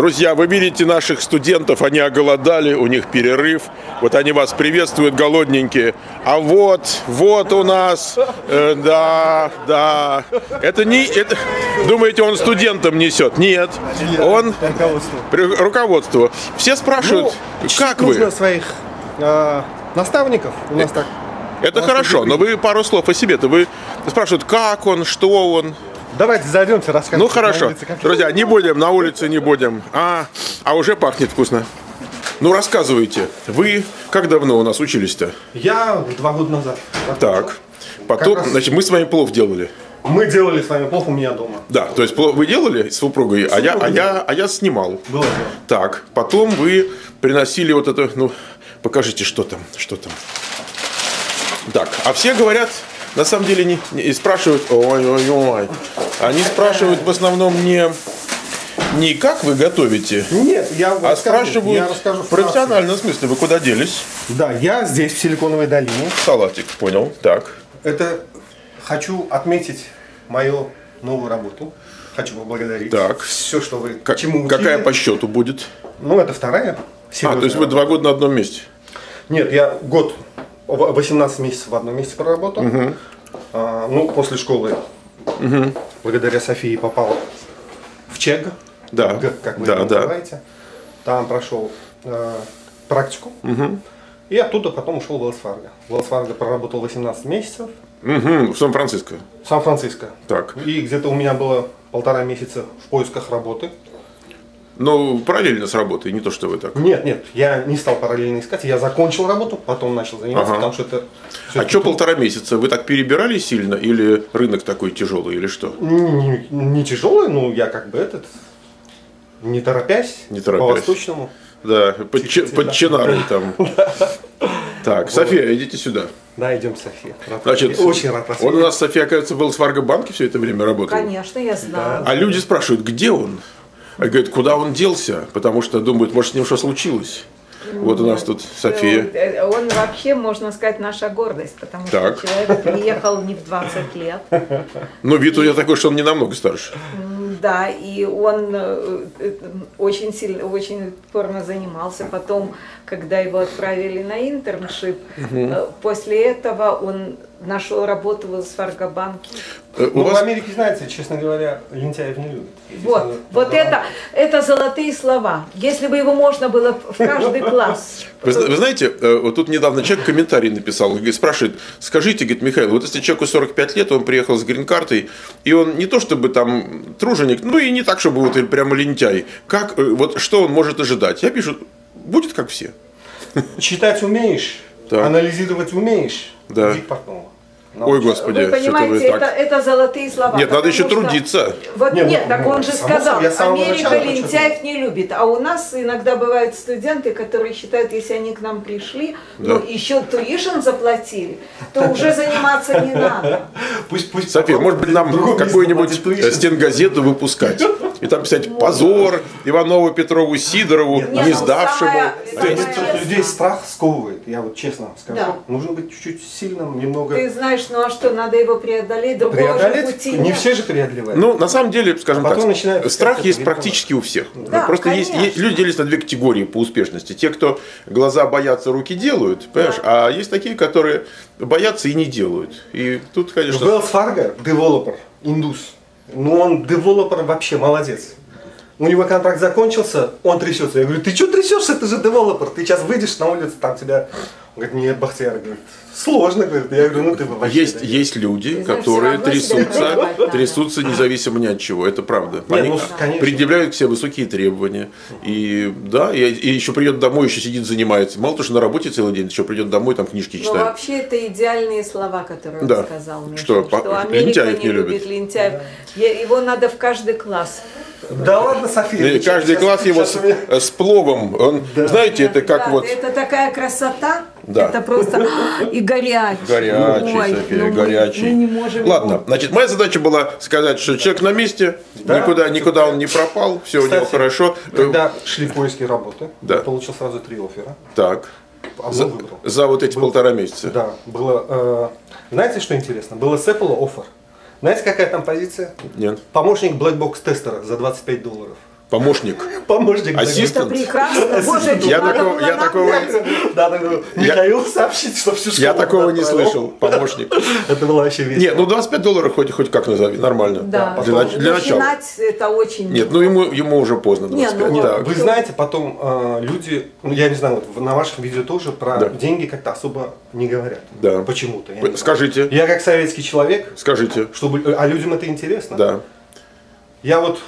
Друзья, вы видите наших студентов, они оголодали, у них перерыв. Вот они вас приветствуют, голодненькие. А вот у нас, да. Это не, это, думаете, он студентам несет? Нет. Он руководству. Все спрашивают, ну, как вы? Нужно своих наставников. У нас так. Это хорошо, но вы пару слов о себе-то. Вы спрашивают, как он, что он. Давайте зайдемте, расскажем. Ну хорошо, улице, как... друзья, не будем, на улице не будем. А уже пахнет вкусно. Ну рассказывайте, вы как давно у нас учились-то? Я 2 года назад. Так, потом, раз... значит, мы с вами плов делали. Мы делали с вами плов у меня дома. Да, то есть плов вы делали с супругой, а я снимал. Было дело. Так, потом вы приносили вот это, ну, покажите, что там. Так, а все говорят... На самом деле не спрашивают, ой-ой-ой, они спрашивают в основном не как вы готовите, нет, я расскажу в профессиональном смысле, вы куда делись? Да, я здесь, в Силиконовой долине. Салатик, понял, так. Это хочу отметить мою новую работу, хочу поблагодарить. Так. Все, что вы, как, чему учили. Какая по счету будет? Ну, это вторая. То есть вы 2 года на одном месте? Нет, я год. 18 месяцев в одном месте проработал. Угу. Ну, после школы, угу, благодаря Софии попал в Чег, да, как вы его называете. Там прошел практику. Угу. И оттуда потом ушел в Уэллс Фарго. В Уэллс Фарго проработал 18 месяцев. Угу. В Сан-Франциско. Так. И где-то у меня было 1,5 месяца в поисках работы. Но параллельно с работой, не то, что вы так. Нет, я не стал параллельно искать, я закончил работу, потом начал заниматься, потому что это... А что 1,5 месяца? Вы так перебирали сильно, или рынок такой тяжелый, или что? Не тяжелый, но я как бы этот, не торопясь. По-восточному. Да, под чинарой там. Так, София, идите сюда. Да, идем, София. Значит, очень рад вас. Он у нас, София, оказывается, был в Сваргабанке все это время работал. Конечно, я знаю. А люди спрашивают, где он? А говорит, куда он делся, потому что думают, может, с ним что случилось. Вот у нас тут София. Он вообще, можно сказать, наша гордость, потому так. что человек приехал не в 20 лет. Но вид у него такой, что он не намного старше. Да, и он очень сильно, очень упорно занимался. Потом, когда его отправили на интерншип, после этого он нашел работу в Сваргабанке. Ну, вас... в Америке, знаете, честно говоря, лентяев не любят. Вот это золотые слова. Если бы его можно было в каждый класс. Вы знаете, вот тут недавно человек комментарий написал, спрашивает, скажите, говорит, Михаил, вот если человеку 45 лет, он приехал с грин-картой, и он не то чтобы там труженик, ну и не так, чтобы вот прямо лентяй, как, вот что он может ожидать? Я пишу, будет как все. Читать умеешь, так. анализировать умеешь, да. Иди к партному. Ой, Господи, вы понимаете, это золотые слова. Нет, надо еще трудиться. Вот нет, так он же сказал, Америка лентяев не любит. А у нас иногда бывают студенты, которые считают, если они к нам пришли, но еще tuition заплатили, то уже заниматься не надо. Пусть, София, может быть, нам какую-нибудь стенгазету выпускать. И там писать позор Иванову, Петрову, Сидорову, не сдавшему. Людей страх сковывает, я вот честно скажу. Нужно быть чуть-чуть сильным, немного. Ты знаешь, ну а что, надо его преодолеть, другого же пути нет. Не все же преодолевают. Ну, на самом деле, скажем так, страх есть практически у всех. Просто есть люди делятся на 2 категории по успешности. Те, кто глаза боятся, руки делают, понимаешь, а есть такие, которые боятся и не делают. И тут, конечно... Уэллс Фарго, девелопер, индус. Ну, он девелопер вообще молодец. У него контракт закончился, он трясется. Я говорю, ты что трясешься, ты же девелопер, ты сейчас выйдешь на улицу, там тебя... Он говорит, нет, Бахтияр, говорит, сложно, говорит. Я говорю, ну ты вообще... Есть люди, которые трясутся независимо ни от чего, это правда. Они предъявляют к себе высокие требования. И да, и еще придет домой, еще сидит, занимается. Мало того, что на работе целый день, еще придет домой, там книжки читает. Вообще, это идеальные слова, которые он сказал мне. Что Америка не любит лентяев. Его надо в каждый класс... Да ладно, София. Каждый класс его с пловом. Он, да. Знаете, это как да, вот... Это такая красота. Да. Это просто... И горячий. Горячий, ой, София, ну, горячий. Мы не можем... Ладно, значит, моя задача была сказать, что человек на месте, да, никуда он не пропал, все у него хорошо. Когда шли поиски работы, да. я получил сразу 3 оффера. Так. За вот эти 1,5 месяца. Да, было... знаете, что интересно? Было с Apple оффер. Знаете, какая там позиция? Нет. Помощник Blackbox тестера за $25. Помощник. Ассистент. Михаил сообщит, что всю школу. Я такого не слышал. Помощник. Это было вообще весело. Нет, ну $25 хоть как назови, нормально. Да. Для начала. Начинать это очень... Нет, ну ему уже поздно. 25. Нет, вы знаете, потом люди, я не знаю, на ваших видео тоже про деньги как-то особо не говорят. Да. Почему-то. Скажите. Я как советский человек. Скажите. А людям это интересно. Да. Я вот...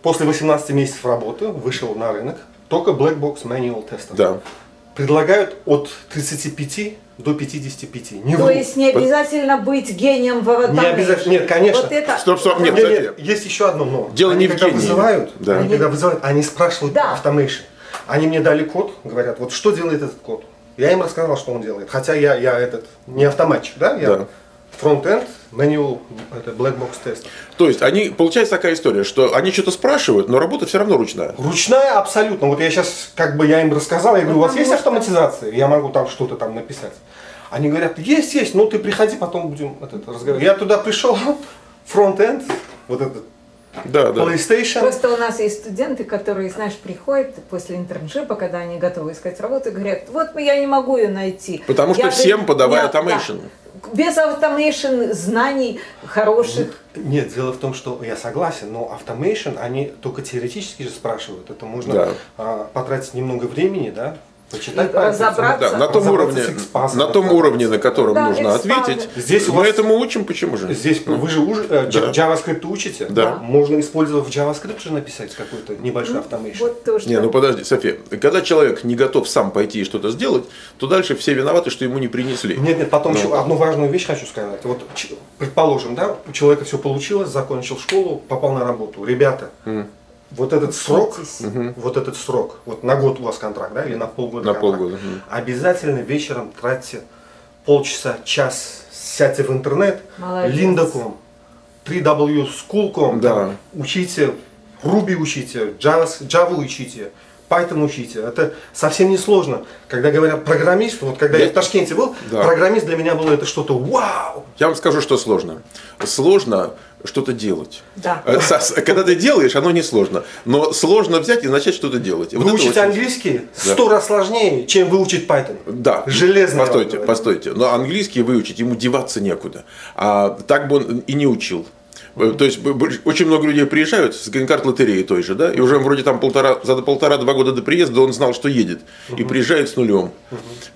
После 18 месяцев работы вышел на рынок только Blackbox Manual Tester. Да. Предлагают от 35 до 55. Не то есть не обязательно быть гением в... Не обязательно. Нет, конечно. Вот это... Стоп. Нет, есть еще одно но. Дело не в гении. Они когда вызывают, они спрашивают автомейшн. Они мне дали код, говорят, вот что делает этот код. Я им рассказал, что он делает. Хотя я не автоматчик, да? Я Front-end, manual, это Blackbox тест. То есть они, получается такая история, что они что-то спрашивают, но работа все равно ручная. Ручная абсолютно. Вот я сейчас, как бы я им рассказал, я говорю, у вас есть автоматизация? Я могу там что-то там написать. Они говорят, есть, ну ты приходи, потом будем разговаривать. Я туда пришел, Front-end, вот этот. Да. PlayStation. Просто у нас есть студенты, которые, знаешь, приходят после интерншипа, когда они готовы искать работу, говорят, вот я не могу ее найти. Потому что всем подавай автомейшн. Без автомейшн знаний хороших. Нет, дело в том, что я согласен, но автомейшн они только теоретически же спрашивают. Это можно потратить немного времени, да? Почитать, разобраться. Да, на том уровне, на котором нужно ответить. Здесь мы этому учим, почему же? Здесь вы же JavaScript учите, можно использовать в JavaScript же написать какой-то небольшой автомейшн. Подожди, София, когда человек не готов сам пойти и что-то сделать, то дальше все виноваты, что ему не принесли. Нет, потом еще одну важную вещь хочу сказать. Вот, предположим, у человека все получилось, закончил школу, попал на работу. Ребята. Вот этот срок, вот на год у вас контракт, да, или на полгода обязательно вечером тратьте полчаса, час, сядьте в интернет, Линдаком, 3w school.com, учите, Руби учите, Джаву учите, Пайтон учите. Это совсем не сложно. Когда говорят программист, вот когда я в Ташкенте был, программист для меня было это что-то вау. Я вам скажу, что сложно. Сложно что-то делать. Да. Когда ты делаешь, оно не сложно. Но сложно взять и начать что-то делать. Выучить английский 100 раз сложнее, чем выучить Python. Да. Железно. Постойте. Но английский выучить, ему деваться некуда. А так бы он и не учил. То есть очень много людей приезжают с грин-карт лотереи той же, да, и уже вроде там за полтора-два года до приезда он знал, что едет, и приезжает с нулем.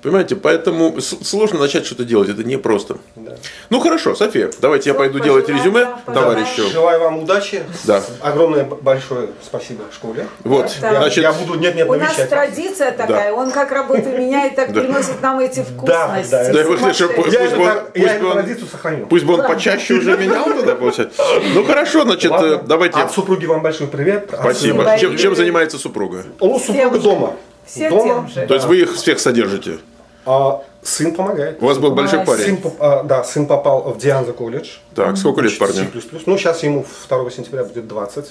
Понимаете, поэтому сложно начать что-то делать, это непросто. Ну хорошо, София, давайте я пойду делать резюме, товарищу. Желаю вам удачи. Да. Огромное большое спасибо школе. Вот, значит, я буду у нас традиция такая, он как работу меняет, так приносит нам эти вкусности. Я эту традицию сохраню. Пусть бы он почаще уже менял тогда, получается. Ну хорошо, значит, ладно, давайте. От супруги вам большой привет. Спасибо. Чем занимается супруга? Ну, супруга дома. То есть вы их всех содержите? Сын помогает. У вас был большой парень? Сын попал в Дианза колледж. Так, сколько лет парню? Ну, сейчас ему 2 сентября будет 20.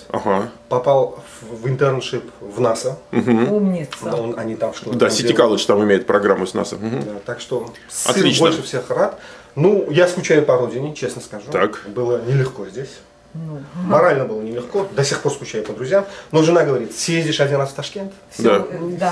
Попал в интерншип в НАСА. Умница. Они там что-то. Да, City College там имеет программу с НАСА. Так что сын больше всех рад. Ну, я скучаю по родине, честно скажу. Так. Было нелегко здесь. Морально было нелегко. До сих пор скучаю по друзьям. Но жена говорит, съездишь один раз в Ташкент. Да,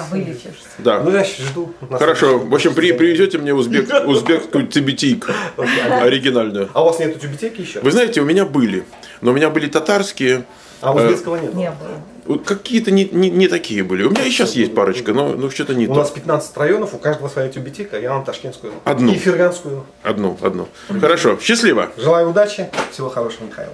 вылечишься. Да. Ну, я сейчас жду. Хорошо. В общем, привезете мне узбекскую тюбетейку. Оригинальную. А у вас нету тюбетейки еще? Вы знаете, у меня были. Но у меня были татарские. А узбекского нет? Не было. Какие-то не такие были. У меня и сейчас есть парочка, но что-то не то. У нас 15 районов, у каждого своя тюбетейка, я вам ташкентскую. Одну. И ферганскую. Одну. Хорошо, счастливо. Желаю удачи, всего хорошего, Михаил.